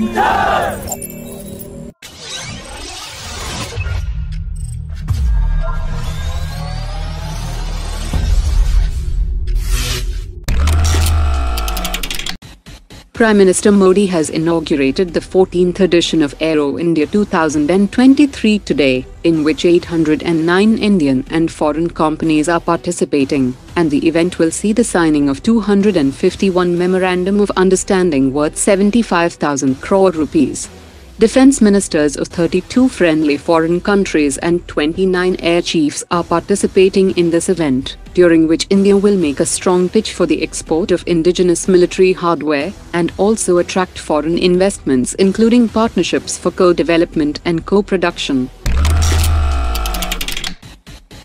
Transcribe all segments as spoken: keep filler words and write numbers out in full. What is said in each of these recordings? Tejas! Prime Minister Modi has inaugurated the fourteenth edition of Aero India two thousand twenty-three today, in which eight hundred nine Indian and foreign companies are participating, and the event will see the signing of two hundred fifty-one Memorandum of Understanding worth seventy-five thousand crore rupees. Defense ministers of thirty-two friendly foreign countries and twenty-nine air chiefs are participating in this event, during which India will make a strong pitch for the export of indigenous military hardware, and also attract foreign investments including partnerships for co-development and co-production.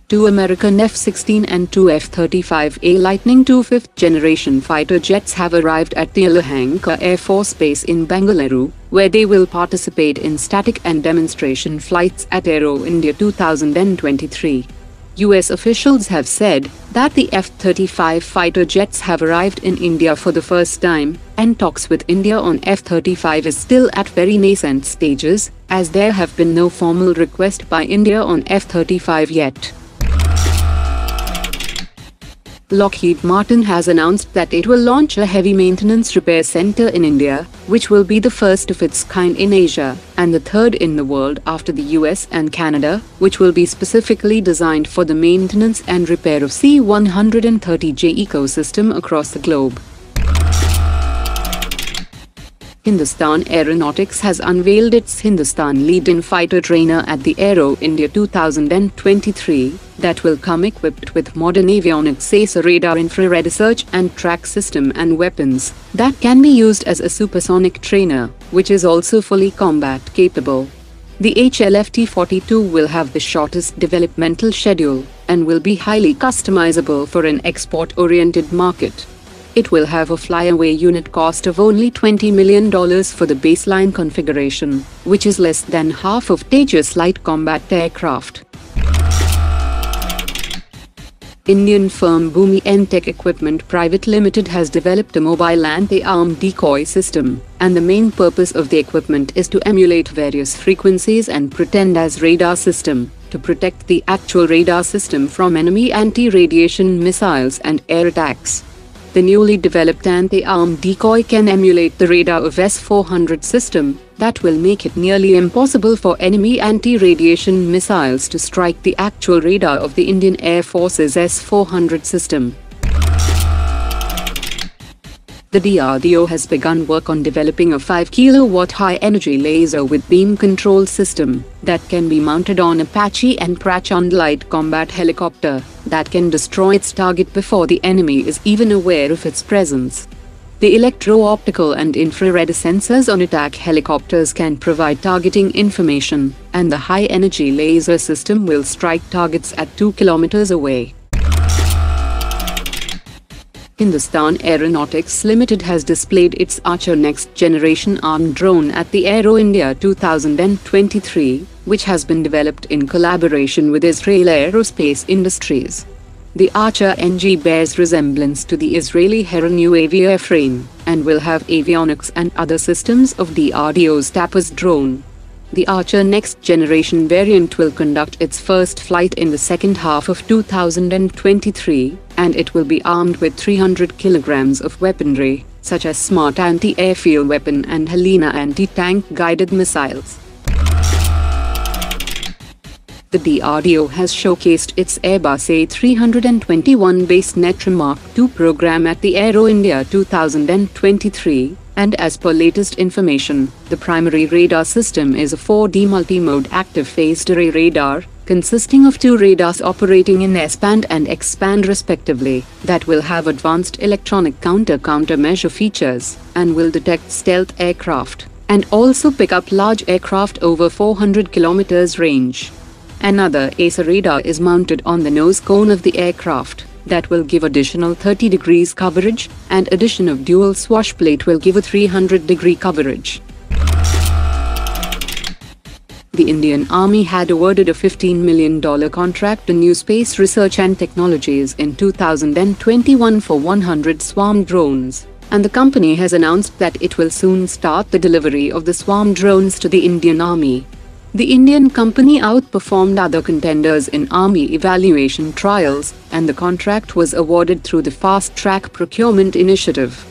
Two American F sixteen and two F thirty-five A Lightning two fifth-generation fighter jets have arrived at the Yelahanka Air Force Base in Bengaluru, where they will participate in static and demonstration flights at Aero India two thousand twenty-three. U S officials have said that the F thirty-five fighter jets have arrived in India for the first time, and talks with India on F thirty-five is still at very nascent stages, as there have been no formal request by India on F thirty-five yet. Lockheed Martin has announced that it will launch a heavy maintenance repair center in India, which will be the first of its kind in Asia, and the third in the world after the U S and Canada, which will be specifically designed for the maintenance and repair of C one thirty J ecosystem across the globe. Hindustan Aeronautics has unveiled its Hindustan lead-in fighter trainer at the Aero India two thousand twenty-three, that will come equipped with modern avionics, A E S A radar, infrared search and track system and weapons, that can be used as a supersonic trainer, which is also fully combat-capable. The H L F T forty-two will have the shortest developmental schedule, and will be highly customizable for an export-oriented market. It will have a flyaway unit cost of only twenty million dollars for the baseline configuration, which is less than half of Tejas light combat aircraft. Indian firm Bhumi Entech Equipment Private Limited has developed a mobile anti-arm decoy system, and the main purpose of the equipment is to emulate various frequencies and pretend as radar system, to protect the actual radar system from enemy anti-radiation missiles and air attacks. The newly developed anti-arm decoy can emulate the radar of S four hundred system, that will make it nearly impossible for enemy anti-radiation missiles to strike the actual radar of the Indian Air Force's S four hundred system. The D R D O has begun work on developing a five kilowatt high-energy laser with beam control system, that can be mounted on Apache and Prachand light combat helicopter, that can destroy its target before the enemy is even aware of its presence. The electro-optical and infrared sensors on attack helicopters can provide targeting information, and the high-energy laser system will strike targets at two kilometers away. Hindustan Aeronautics Limited has displayed its Archer next-generation armed drone at the Aero India two thousand twenty-three, which has been developed in collaboration with Israel Aerospace Industries. The Archer N G bears resemblance to the Israeli Heranu A V airframe, and will have avionics and other systems of D R D O's Tapas drone. The Archer next-generation variant will conduct its first flight in the second half of two thousand twenty-three, and it will be armed with three hundred kilograms of weaponry, such as smart anti-airfield weapon and Helina anti-tank guided missiles. The D R D O has showcased its Airbus A three twenty-one-based Netra Mark two program at the Aero India two thousand twenty-three, and as per latest information, the primary radar system is a four D multi-mode active phased array radar, consisting of two radars operating in S-band and X-band respectively, that will have advanced electronic counter-countermeasure features, and will detect stealth aircraft, and also pick up large aircraft over four hundred kilometers range. Another A E S A radar is mounted on the nose cone of the aircraft, that will give additional thirty degrees coverage, and addition of dual swash plate will give a three hundred degree coverage. The Indian Army had awarded a fifteen million dollars contract to New Space Research and Technologies in two thousand twenty-one for one hundred swarm drones, and the company has announced that it will soon start the delivery of the swarm drones to the Indian Army. The Indian company outperformed other contenders in Army evaluation trials, and the contract was awarded through the Fast Track Procurement Initiative.